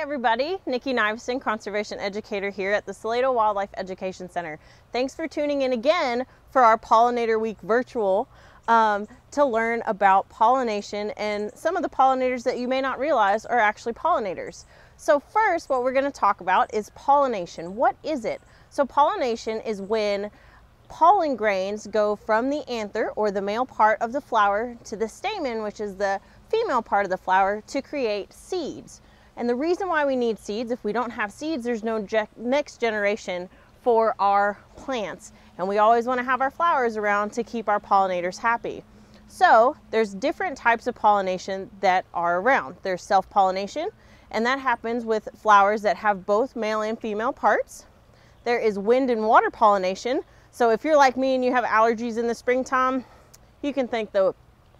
everybody, Nikki Kniveson, Conservation Educator here at the Salado Wildlife Education Center. Thanks for tuning in again for our Pollinator Week virtual to learn about pollination and some of the pollinators that you may not realize are actually pollinators. So first, what we're going to talk about is pollination. What is it? So pollination is when pollen grains go from the anther, or the male part of the flower, to the stamen, which is the female part of the flower, to create seeds. And the reason why we need seeds, if we don't have seeds, there's no next generation for our plants. And we always want to have our flowers around to keep our pollinators happy. So there's different types of pollination that are around. There's self-pollination, and that happens with flowers that have both male and female parts. There is wind and water pollination. So if you're like me and you have allergies in the springtime, you can thank the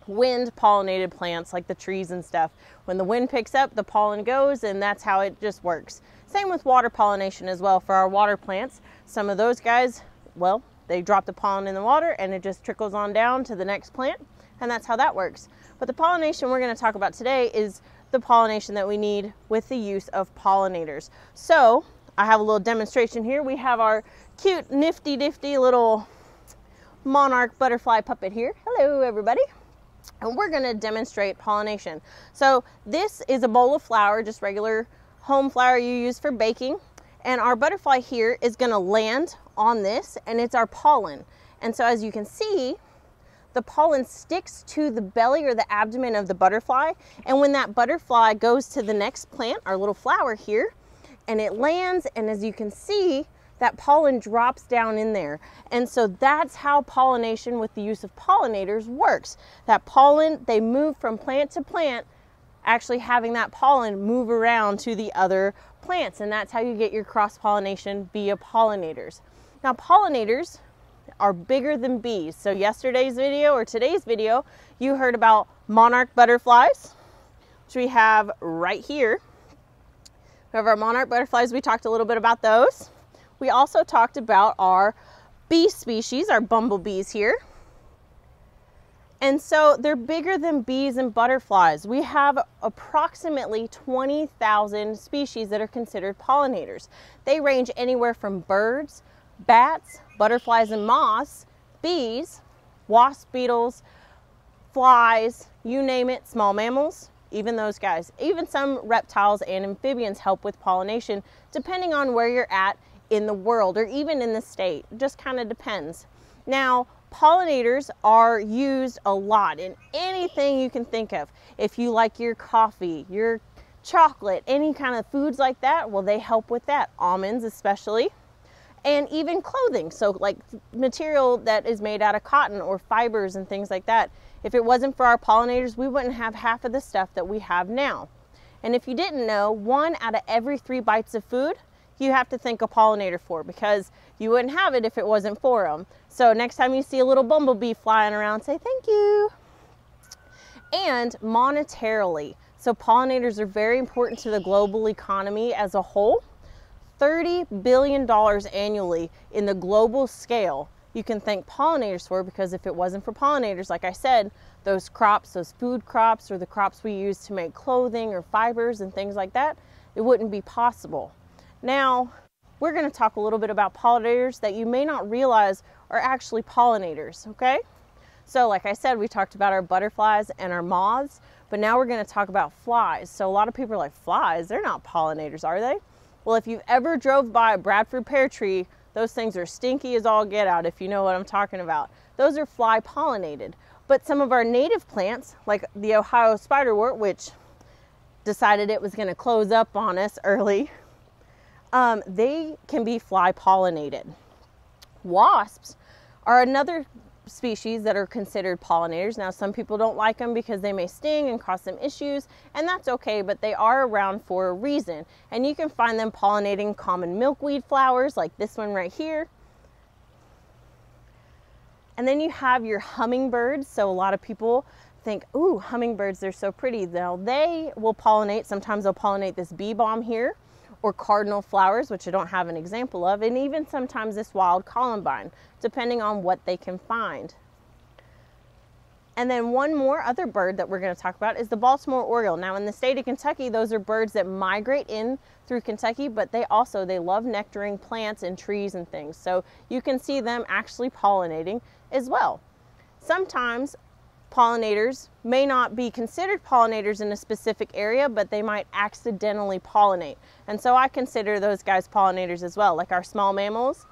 wind pollinated plants like the trees and stuff. When the wind picks up, the pollen goes, and that's how it just works. Same with water pollination as well for our water plants. Some of those guys, well, they drop the pollen in the water and it just trickles on down to the next plant, and that's how that works. But the pollination we're going to talk about today is the pollination that we need with the use of pollinators. So I have a little demonstration here. We have our cute, nifty little monarch butterfly puppet here. Hello, everybody. And we're going to demonstrate pollination. So this is a bowl of flour, just regular home flour you use for baking. And our butterfly here is going to land on this, and it's our pollen. And so as you can see, the pollen sticks to the belly or the abdomen of the butterfly. And when that butterfly goes to the next plant, our little flower here, and it lands, and as you can see, that pollen drops down in there. And so that's how pollination with the use of pollinators works. That pollen, they move from plant to plant, actually having that pollen move around to the other plants. And that's how you get your cross-pollination via pollinators. Now, pollinators are bigger than bees. So yesterday's video or today's video, you heard about monarch butterflies, which we have right here. We have our monarch butterflies. We talked a little bit about those. We also talked about our bee species, our bumblebees here. And so they're bigger than bees and butterflies. We have approximately 20,000 species that are considered pollinators. They range anywhere from birds, bats, butterflies and moths, bees, wasp beetles, flies, you name it, small mammals, even those guys. Even some reptiles and amphibians help with pollination, depending on where you're at in the world or even in the state. It just kind of depends. Now, pollinators are used a lot in anything you can think of. If you like your coffee, your chocolate, any kind of foods like that, well, they help with that. Almonds especially. And even clothing, so like material that is made out of cotton or fibers and things like that. If it wasn't for our pollinators, we wouldn't have half of the stuff that we have now. And if you didn't know, 1 out of every 3 bites of food, you have to thank a pollinator for, because you wouldn't have it if it wasn't for them. So next time you see a little bumblebee flying around, say thank you. And monetarily, so pollinators are very important to the global economy as a whole. $30 billion annually in the global scale you can thank pollinators for, because if it wasn't for pollinators, like I said, those crops, those food crops, or the crops we use to make clothing or fibers and things like that, it wouldn't be possible. Now, we're going to talk a little bit about pollinators that you may not realize are actually pollinators, okay? So like I said, we talked about our butterflies and our moths, but now we're going to talk about flies. So a lot of people are like, flies, they're not pollinators, are they? Well, if you've ever drove by a Bradford pear tree, those things are stinky as all get out, if you know what I'm talking about. Those are fly pollinated. But some of our native plants, like the Ohio spiderwort, which decided it was going to close up on us early, they can be fly pollinated. Wasps are another species that are considered pollinators. Now, some people don't like them because they may sting and cause some issues, and that's okay, but they are around for a reason. And you can find them pollinating common milkweed flowers like this one right here. And then you have your hummingbirds. So a lot of people think, ooh, hummingbirds, they're so pretty. Now, they will pollinate. Sometimes they'll pollinate this bee balm here, or cardinal flowers, which I don't have an example of, and even sometimes this wild columbine, depending on what they can find. And then one more other bird that we're going to talk about is the Baltimore Oriole. Now in the state of Kentucky, those are birds that migrate in through Kentucky, but they love nectaring plants and trees and things. So you can see them actually pollinating as well. Sometimes pollinators may not be considered pollinators in a specific area, but they might accidentally pollinate. And so I consider those guys pollinators as well, like our small mammals.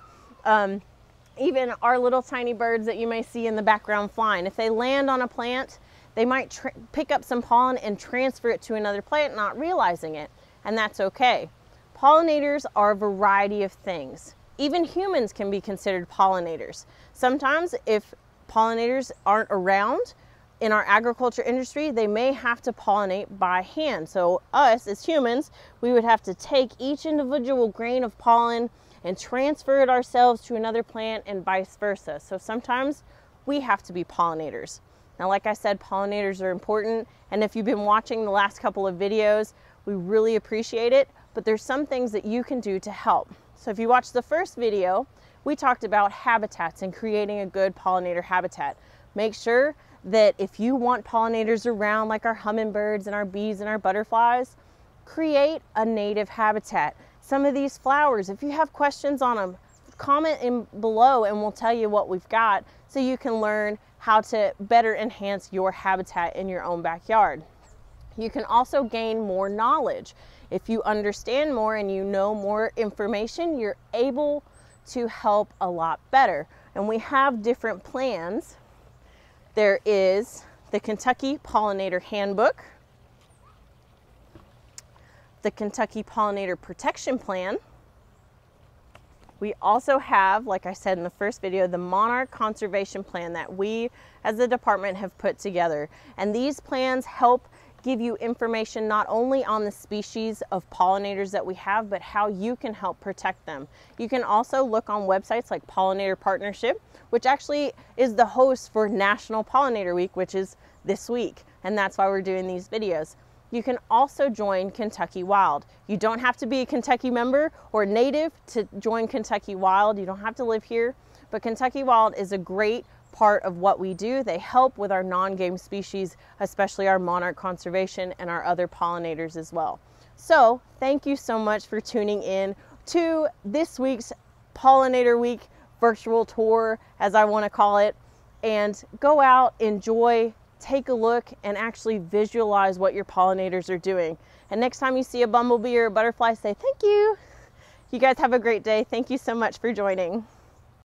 Even our little tiny birds that you may see in the background flying. If they land on a plant, they might pick up some pollen and transfer it to another plant, not realizing it, and that's okay. Pollinators are a variety of things. Even humans can be considered pollinators. Sometimes if pollinators aren't around in our agriculture industry, they may have to pollinate by hand. So us as humans, we would have to take each individual grain of pollen and transfer it ourselves to another plant and vice versa. So sometimes we have to be pollinators. Now, like I said, pollinators are important. And if you've been watching the last couple of videos, we really appreciate it. But there's some things that you can do to help. So if you watched the first video, we talked about habitats and creating a good pollinator habitat. Make sure that if you want pollinators around, like our hummingbirds and our bees and our butterflies, create a native habitat. Some of these flowers, if you have questions on them, comment in below and we'll tell you what we've got so you can learn how to better enhance your habitat in your own backyard. You can also gain more knowledge. If you understand more and you know more information, you're able to help a lot better. And we have different plans. There is the Kentucky Pollinator Handbook, the Kentucky Pollinator Protection Plan. We also have, like I said in the first video, the Monarch Conservation Plan that we as the department have put together. And these plans help give you information not only on the species of pollinators that we have, but how you can help protect them. You can also look on websites like Pollinator Partnership, which actually is the host for National Pollinator Week, which is this week. And that's why we're doing these videos. You can also join Kentucky Wild. You don't have to be a Kentucky member or native to join Kentucky Wild. You don't have to live here, but Kentucky Wild is a great part of what we do. They help with our non-game species, especially our monarch conservation and our other pollinators as well. So thank you so much for tuning in to this week's Pollinator Week virtual tour, as I want to call it, and go out, enjoy, take a look and actually visualize what your pollinators are doing. And next time you see a bumblebee or a butterfly, say thank you. You guys have a great day. Thank you so much for joining.